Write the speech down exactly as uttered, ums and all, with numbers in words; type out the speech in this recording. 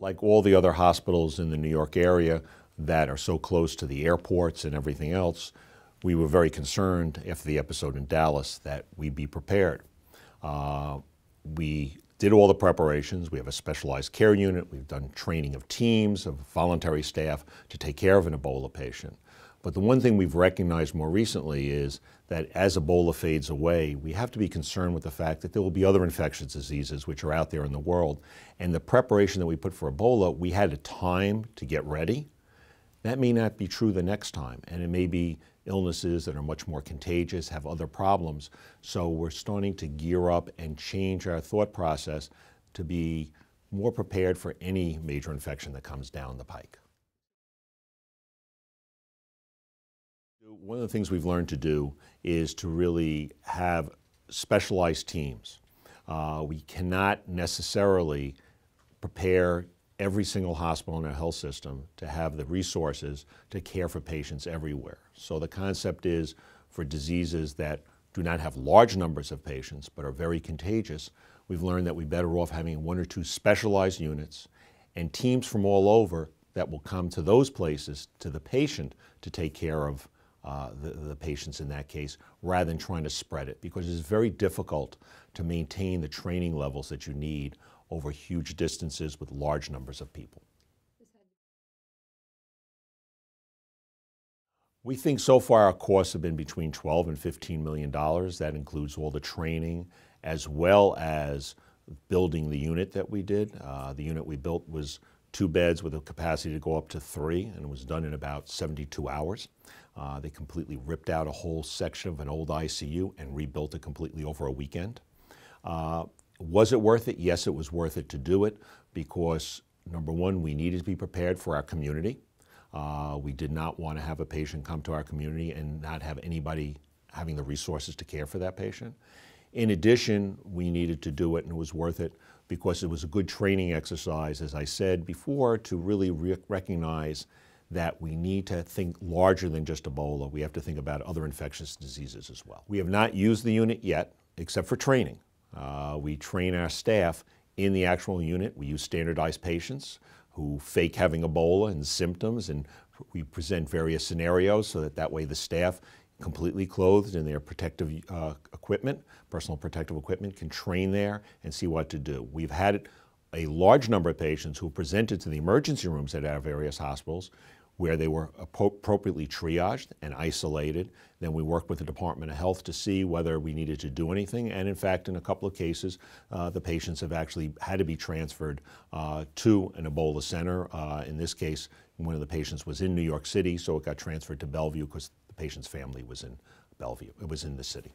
like all the other hospitals in the New York area that are so close to the airports and everything else, we were very concerned after the episode in Dallas that we'd be prepared. Uh, we did all the preparations. We have a specialized care unit. We've done training of teams of voluntary staff to take care of an Ebola patient. But the one thing we've recognized more recently is that as Ebola fades away, we have to be concerned with the fact that there will be other infectious diseases which are out there in the world. And the preparation that we put for Ebola, we had a time to get ready. That may not be true the next time, and it may be illnesses that are much more contagious, have other problems. So we're starting to gear up and change our thought process to be more prepared for any major infection that comes down the pike. One of the things we've learned to do is to really have specialized teams. Uh, we cannot necessarily prepare every single hospital in our health system to have the resources to care for patients everywhere. So the concept is for diseases that do not have large numbers of patients but are very contagious, we've learned that we're better off having one or two specialized units and teams from all over that will come to those places, to the patient, to take care of uh, the, the patients in that case, rather than trying to spread it, because it's very difficult to maintain the training levels that you need over huge distances with large numbers of people. We think so far our costs have been between twelve and fifteen million dollars. That includes all the training as well as building the unit that we did. Uh, the unit we built was two beds with a capacity to go up to three, and it was done in about seventy-two hours. Uh, they completely ripped out a whole section of an old I C U and rebuilt it completely over a weekend. Uh, Was it worth it? Yes, it was worth it to do it because, number one, we needed to be prepared for our community. Uh, we did not want to have a patient come to our community and not have anybody having the resources to care for that patient. In addition, we needed to do it, and it was worth it because it was a good training exercise, as I said before, to really re- recognize that we need to think larger than just Ebola. We have to think about other infectious diseases as well. We have not used the unit yet, except for training. Uh, we train our staff in the actual unit. We use standardized patients who fake having Ebola and symptoms, and we present various scenarios so that that way the staff, completely clothed in their protective uh, equipment, personal protective equipment, can train there and see what to do. We've had a large number of patients who presented to the emergency rooms at our various hospitals where they were appropriately triaged and isolated. Then we worked with the Department of Health to see whether we needed to do anything. And in fact, in a couple of cases, uh, the patients have actually had to be transferred uh, to an Ebola center. Uh, in this case, one of the patients was in New York City, so it got transferred to Bellevue because the patient's family was in Bellevue. It was in the city.